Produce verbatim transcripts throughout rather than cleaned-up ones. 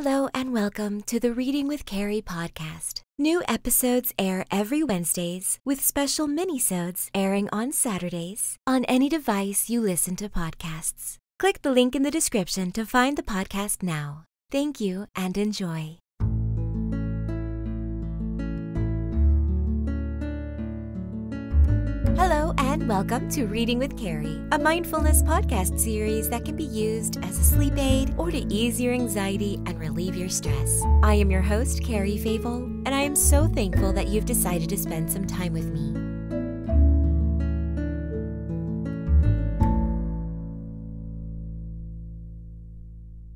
Hello and welcome to the Reading with Cari podcast. New episodes air every Wednesdays, with special minisodes airing on Saturdays on any device you listen to podcasts. Click the link in the description to find the podcast now. Thank you and enjoy. Hello and welcome to Reading with Cari, a mindfulness podcast series that can be used as a sleep aid or to ease your anxiety and relieve your stress. I am your host, Cari Favole, and I am so thankful that you've decided to spend some time with me.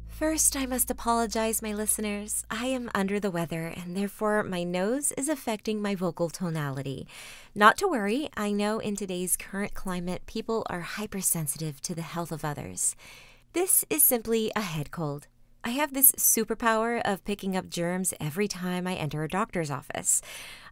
First, I must apologize, my listeners. I am under the weather, and therefore my nose is affecting my vocal tonality. Not to worry, I know in today's current climate, people are hypersensitive to the health of others. This is simply a head cold. I have this superpower of picking up germs every time I enter a doctor's office.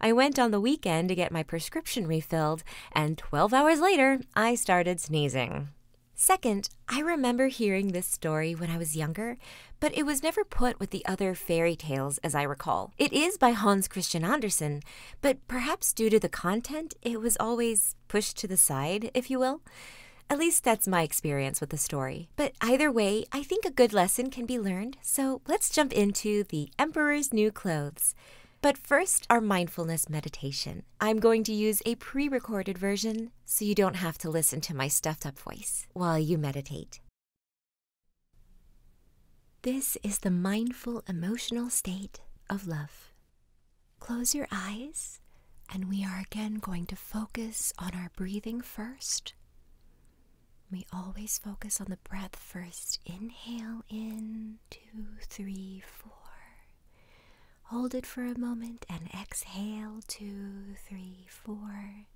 I went on the weekend to get my prescription refilled, and twelve hours later, I started sneezing. Second, I remember hearing this story when I was younger, but it was never put with the other fairy tales as I recall. It is by Hans Christian Andersen, but perhaps due to the content, it was always pushed to the side, if you will. At least that's my experience with the story. But either way, I think a good lesson can be learned, so let's jump into The Emperor's New Clothes. But first, our mindfulness meditation. I'm going to use a pre-recorded version so you don't have to listen to my stuffed-up voice while you meditate. This is the mindful emotional state of love. Close your eyes, and we are again going to focus on our breathing first. We always focus on the breath first. Inhale in, two, three, four. Hold it for a moment and exhale, two, three, four.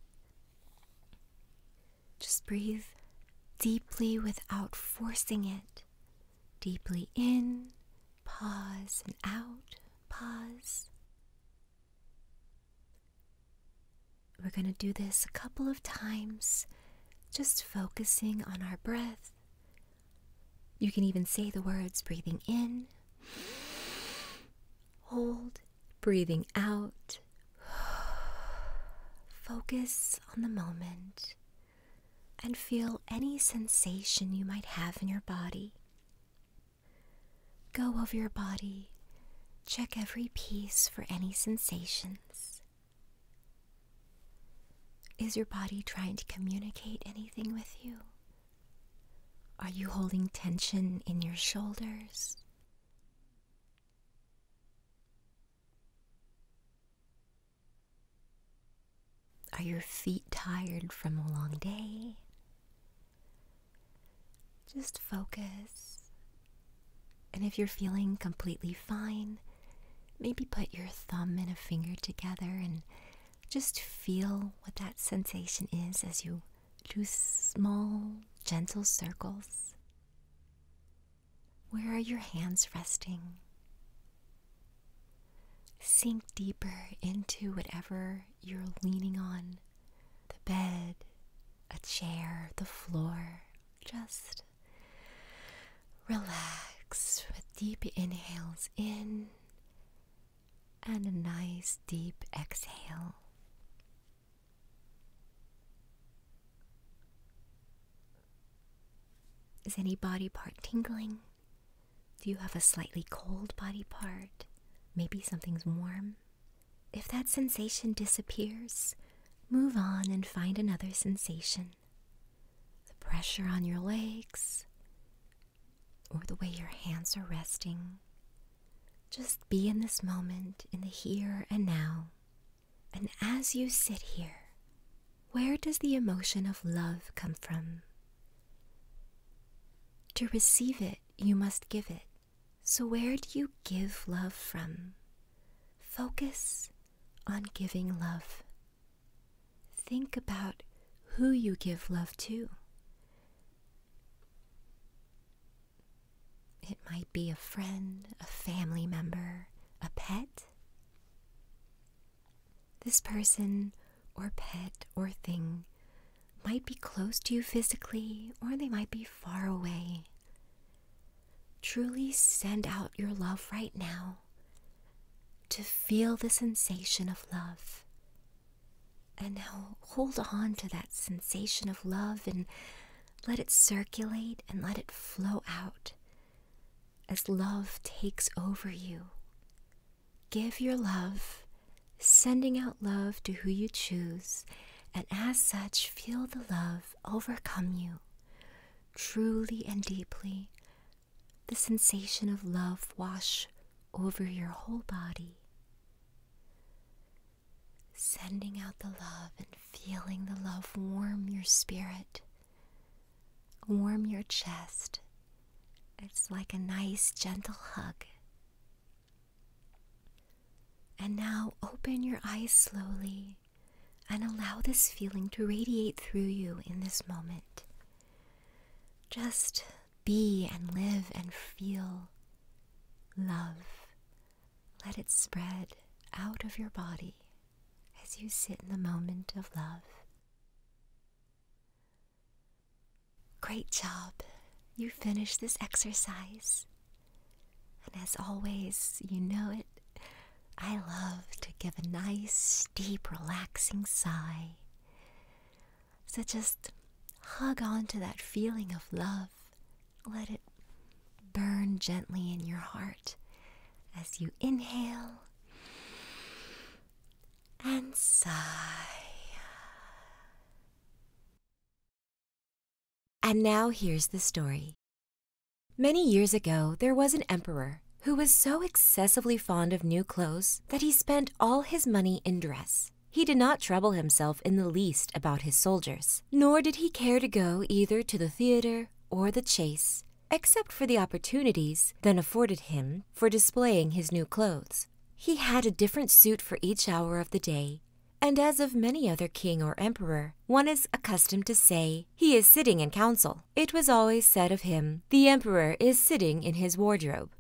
Just breathe deeply without forcing it. Deeply in, pause and out, pause. We're going to do this a couple of times, just focusing on our breath. You can even say the words breathing in. Hold, breathing out, focus on the moment, and feel any sensation you might have in your body. Go over your body, check every piece for any sensations. Is your body trying to communicate anything with you? Are you holding tension in your shoulders? Are your feet tired from a long day? Just focus. And if you're feeling completely fine, maybe put your thumb and a finger together and just feel what that sensation is as you do small, gentle circles. Where are your hands resting? Sink deeper into whatever you're leaning on, the bed, a chair, the floor. Just relax with deep inhales in and a nice deep exhale. Is any body part tingling? Do you have a slightly cold body part? Maybe something's warm. If that sensation disappears, move on and find another sensation. The pressure on your legs, or the way your hands are resting. Just be in this moment, in the here and now. And as you sit here, where does the emotion of love come from? To receive it, you must give it. So where do you give love from? Focus on giving love. Think about who you give love to. It might be a friend, a family member, a pet. This person or pet or thing might be close to you physically, or they might be far away. Truly send out your love right now to feel the sensation of love. And now hold on to that sensation of love and let it circulate and let it flow out as love takes over you. Give your love, sending out love to who you choose, and as such, feel the love overcome you truly and deeply. The sensation of love wash over your whole body. Sending out the love and feeling the love warm your spirit, warm your chest. It's like a nice, gentle hug. And now open your eyes slowly and allow this feeling to radiate through you in this moment. Just be and live and feel love. Let it spread out of your body as you sit in the moment of love. Great job. You finished this exercise. And as always, you know it, I love to give a nice, deep, relaxing sigh. So just hug on to that feeling of love. Let it burn gently in your heart as you inhale and sigh. And now here's the story. Many years ago, there was an emperor who was so excessively fond of new clothes that he spent all his money in dress. He did not trouble himself in the least about his soldiers, nor did he care to go either to the theater or the chase, except for the opportunities then afforded him for displaying his new clothes. He had a different suit for each hour of the day, and as of many other king or emperor, one is accustomed to say, he is sitting in council. It was always said of him, the emperor is sitting in his wardrobe.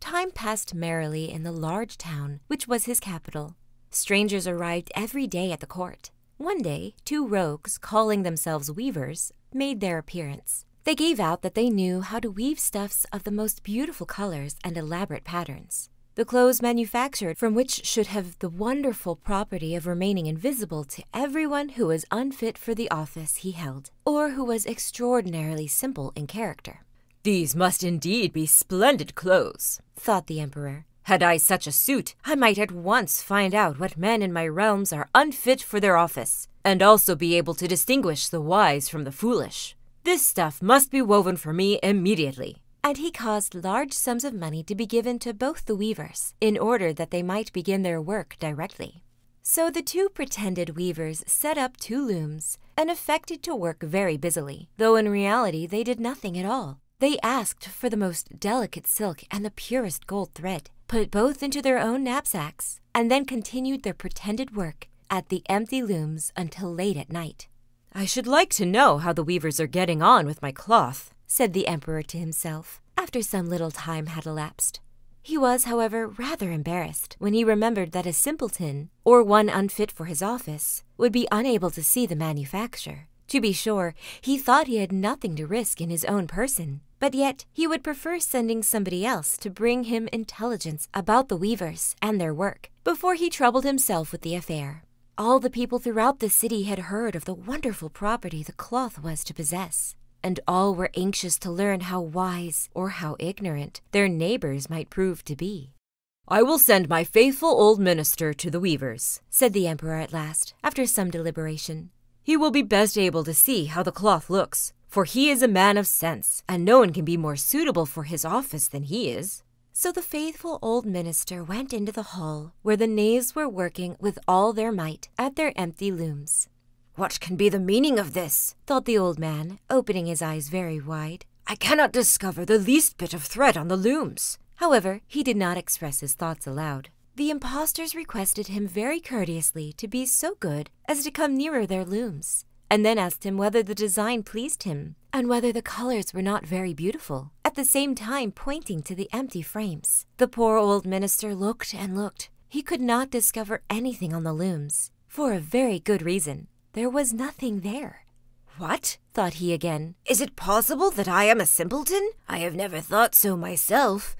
Time passed merrily in the large town, which was his capital. Strangers arrived every day at the court. One day, two rogues, calling themselves weavers, made their appearance. They gave out that they knew how to weave stuffs of the most beautiful colors and elaborate patterns. The clothes manufactured from which should have the wonderful property of remaining invisible to everyone who was unfit for the office he held, or who was extraordinarily simple in character. These must indeed be splendid clothes, thought the emperor. Had I such a suit, I might at once find out what men in my realms are unfit for their office, and also be able to distinguish the wise from the foolish. This stuff must be woven for me immediately. And he caused large sums of money to be given to both the weavers, in order that they might begin their work directly. So the two pretended weavers set up two looms, and affected to work very busily, though in reality they did nothing at all. They asked for the most delicate silk and the purest gold thread, put both into their own knapsacks, and then continued their pretended work at the empty looms until late at night. I should like to know how the weavers are getting on with my cloth, said the emperor to himself, after some little time had elapsed. He was, however, rather embarrassed when he remembered that a simpleton, or one unfit for his office, would be unable to see the manufacture. To be sure, he thought he had nothing to risk in his own person, but yet he would prefer sending somebody else to bring him intelligence about the weavers and their work, before he troubled himself with the affair. All the people throughout the city had heard of the wonderful property the cloth was to possess, and all were anxious to learn how wise or how ignorant their neighbors might prove to be. I will send my faithful old minister to the weavers, said the emperor at last, after some deliberation. He will be best able to see how the cloth looks, for he is a man of sense, and no one can be more suitable for his office than he is. So the faithful old minister went into the hall, where the knaves were working with all their might at their empty looms. What can be the meaning of this? Thought the old man, opening his eyes very wide. I cannot discover the least bit of thread on the looms. However, he did not express his thoughts aloud. The impostors requested him very courteously to be so good as to come nearer their looms, and then asked him whether the design pleased him, and whether the colors were not very beautiful, at the same time pointing to the empty frames. The poor old minister looked and looked. He could not discover anything on the looms, for a very good reason. There was nothing there. What? Thought he again. Is it possible that I am a simpleton? I have never thought so myself,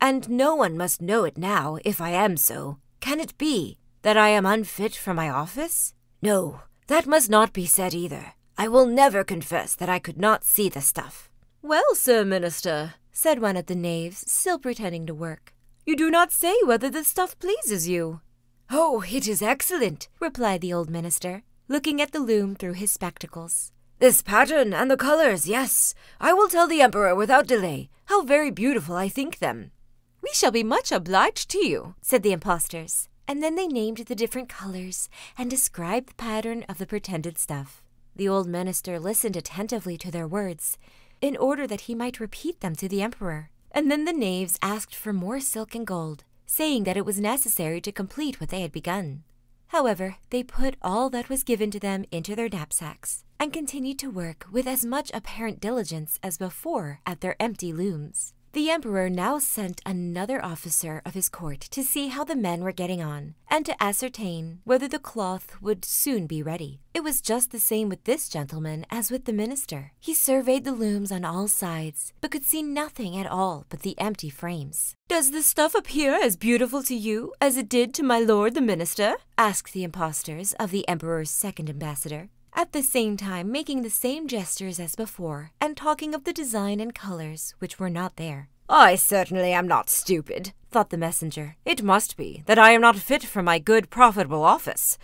and no one must know it now if I am so. Can it be that I am unfit for my office? No, that must not be said either. I will never confess that I could not see the stuff. Well, Sir Minister, said one of the knaves, still pretending to work, you do not say whether the stuff pleases you. Oh, it is excellent, replied the old minister, looking at the loom through his spectacles. This pattern and the colors, yes. I will tell the Emperor without delay how very beautiful I think them. We shall be much obliged to you, said the impostors, and then they named the different colors and described the pattern of the pretended stuff. The old minister listened attentively to their words, in order that he might repeat them to the Emperor. And then the knaves asked for more silk and gold, saying that it was necessary to complete what they had begun. However, they put all that was given to them into their knapsacks, and continued to work with as much apparent diligence as before at their empty looms. The Emperor now sent another officer of his court to see how the men were getting on, and to ascertain whether the cloth would soon be ready. It was just the same with this gentleman as with the minister. He surveyed the looms on all sides, but could see nothing at all but the empty frames. Does the stuff appear as beautiful to you as it did to my lord the minister? Asked the impostors of the Emperor's second ambassador, at the same time making the same gestures as before, and talking of the design and colors which were not there. I certainly am not stupid, thought the messenger. It must be that I am not fit for my good, profitable office.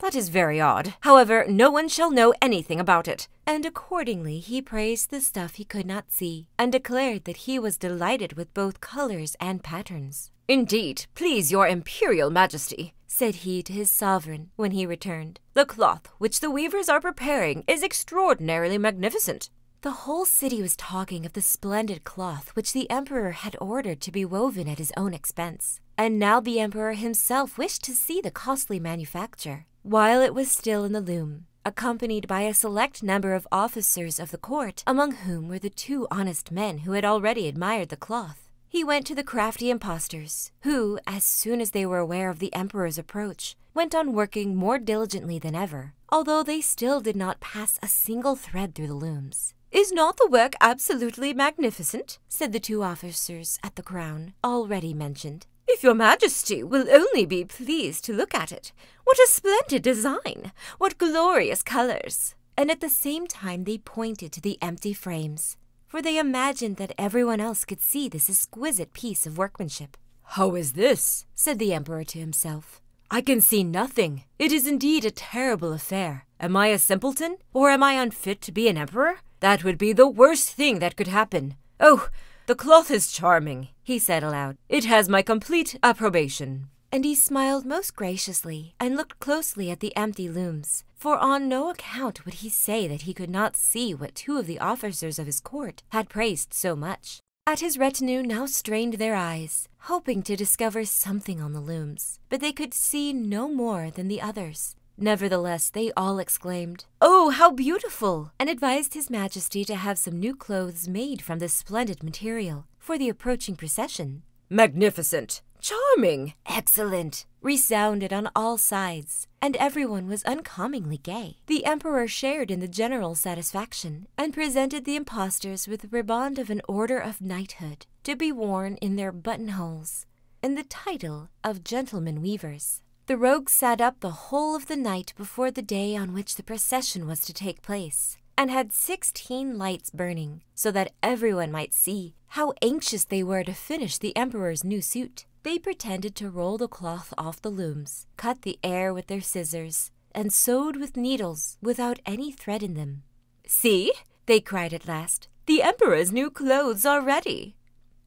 That is very odd. However, no one shall know anything about it. And accordingly he praised the stuff he could not see, and declared that he was delighted with both colors and patterns. Indeed, please your imperial majesty, said he to his sovereign when he returned. The cloth which the weavers are preparing is extraordinarily magnificent. The whole city was talking of the splendid cloth which the Emperor had ordered to be woven at his own expense, and now the Emperor himself wished to see the costly manufacture. While it was still in the loom, accompanied by a select number of officers of the court, among whom were the two honest men who had already admired the cloth, he went to the crafty impostors, who, as soon as they were aware of the Emperor's approach, went on working more diligently than ever, although they still did not pass a single thread through the looms. Is not the work absolutely magnificent? Said the two officers at the crown, already mentioned. If your majesty will only be pleased to look at it, what a splendid design! What glorious colors! And at the same time they pointed to the empty frames, for they imagined that everyone else could see this exquisite piece of workmanship. How is this? Said the Emperor to himself. I can see nothing. It is indeed a terrible affair. Am I a simpleton, or am I unfit to be an emperor? That would be the worst thing that could happen. Oh, the cloth is charming, he said aloud. It has my complete approbation. And he smiled most graciously, and looked closely at the empty looms, for on no account would he say that he could not see what two of the officers of his court had praised so much. At his retinue now strained their eyes, hoping to discover something on the looms, but they could see no more than the others. Nevertheless, they all exclaimed, Oh, how beautiful! And advised His Majesty to have some new clothes made from this splendid material for the approaching procession. Magnificent! Charming! Excellent! Resounded on all sides, and everyone was uncommonly gay. The Emperor shared in the general satisfaction, and presented the impostors with the riband of an order of knighthood, to be worn in their buttonholes, and the title of gentlemen weavers. The rogues sat up the whole of the night before the day on which the procession was to take place, and had sixteen lights burning, so that everyone might see how anxious they were to finish the Emperor's new suit. They pretended to roll the cloth off the looms, cut the air with their scissors, and sewed with needles without any thread in them. See, they cried at last, the Emperor's new clothes are ready.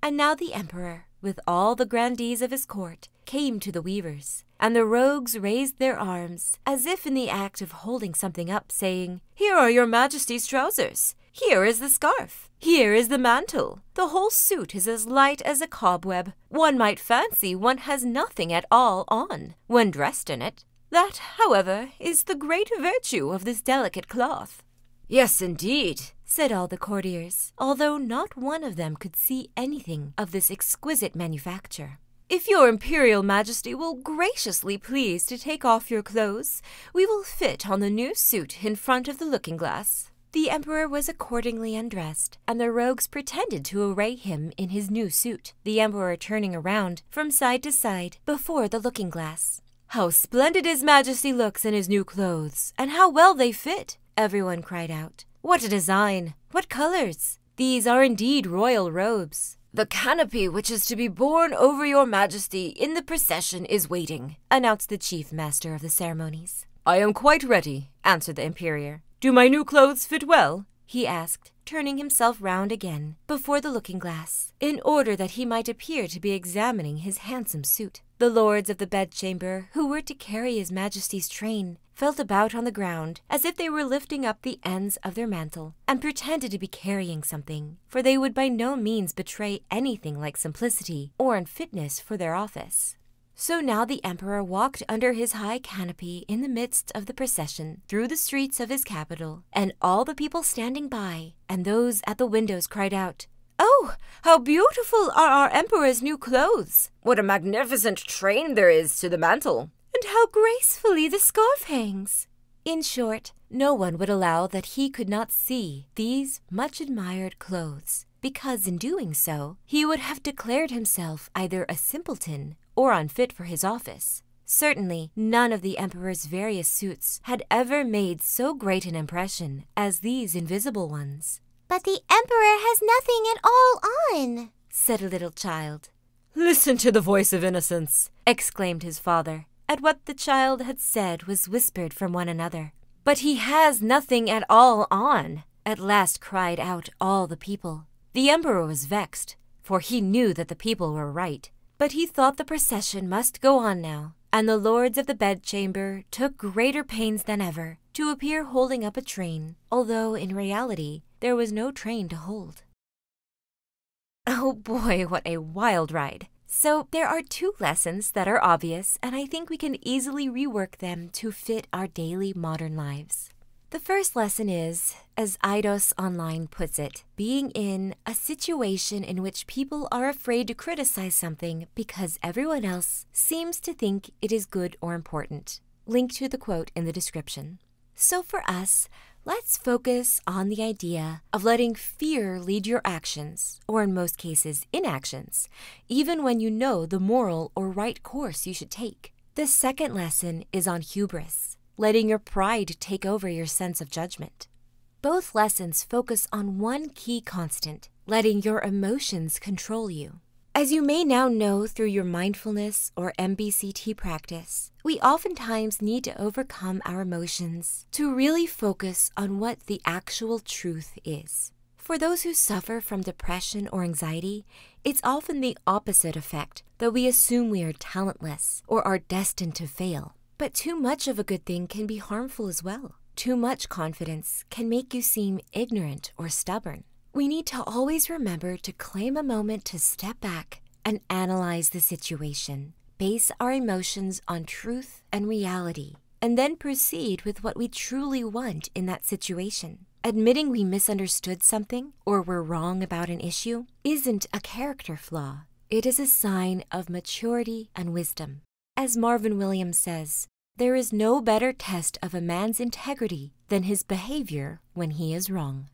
And now the Emperor, with all the grandees of his court, came to the weavers, and the rogues raised their arms, as if in the act of holding something up, saying, Here are your majesty's trousers. Here is the scarf. Here is the mantle. The whole suit is as light as a cobweb. One might fancy one has nothing at all on when dressed in it. That, however, is the great virtue of this delicate cloth. Yes, indeed, said all the courtiers, although not one of them could see anything of this exquisite manufacture. If your imperial majesty will graciously please to take off your clothes, we will fit on the new suit in front of the looking-glass. The emperor was accordingly undressed, and the rogues pretended to array him in his new suit, the emperor turning around from side to side before the looking-glass. "How splendid his majesty looks in his new clothes, and how well they fit!" everyone cried out. "What a design! What colors! These are indeed royal robes." "The canopy which is to be borne over your majesty in the procession is waiting," announced the chief master of the ceremonies. "I am quite ready," answered the Emperor. "Do my new clothes fit well?" he asked, turning himself round again before the looking-glass, in order that he might appear to be examining his handsome suit. The lords of the bedchamber, who were to carry his majesty's train, felt about on the ground as if they were lifting up the ends of their mantle, and pretended to be carrying something, for they would by no means betray anything like simplicity or unfitness for their office. So now the emperor walked under his high canopy in the midst of the procession through the streets of his capital, and all the people standing by and those at the windows cried out, "Oh, how beautiful are our emperor's new clothes! What a magnificent train there is to the mantle! And how gracefully the scarf hangs!" In short, no one would allow that he could not see these much-admired clothes, because in doing so, he would have declared himself either a simpleton or unfit for his office. Certainly, none of the emperor's various suits had ever made so great an impression as these invisible ones. "But the emperor has nothing at all on," said a little child. "Listen to the voice of innocence!" exclaimed his father, at what the child had said was whispered from one another. "But he has nothing at all on," at last cried out all the people. The emperor was vexed, for he knew that the people were right. But he thought the procession must go on now, and the lords of the bedchamber took greater pains than ever to appear holding up a train, although in reality there was no train to hold. Oh boy, what a wild ride! So there are two lessons that are obvious, and I think we can easily rework them to fit our daily modern lives. The first lesson is, as L D O C E Online puts it, being in a situation in which people are afraid to criticize something because everyone else seems to think it is good or important. Link to the quote in the description. So for us, let's focus on the idea of letting fear lead your actions, or in most cases, inactions, even when you know the moral or right course you should take. The second lesson is on hubris, letting your pride take over your sense of judgment. Both lessons focus on one key constant, letting your emotions control you. As you may now know through your mindfulness or M B C T practice, we oftentimes need to overcome our emotions to really focus on what the actual truth is. For those who suffer from depression or anxiety, it's often the opposite effect, that we assume we are talentless or are destined to fail. But too much of a good thing can be harmful as well. Too much confidence can make you seem ignorant or stubborn. We need to always remember to claim a moment to step back and analyze the situation, base our emotions on truth and reality, and then proceed with what we truly want in that situation. Admitting we misunderstood something or were wrong about an issue isn't a character flaw. It is a sign of maturity and wisdom. As Marvin Williams says, "There is no better test of a man's integrity than his behavior when he is wrong."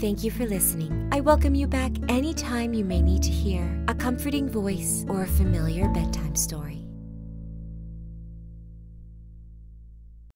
Thank you for listening. I welcome you back anytime you may need to hear a comforting voice or a familiar bedtime story.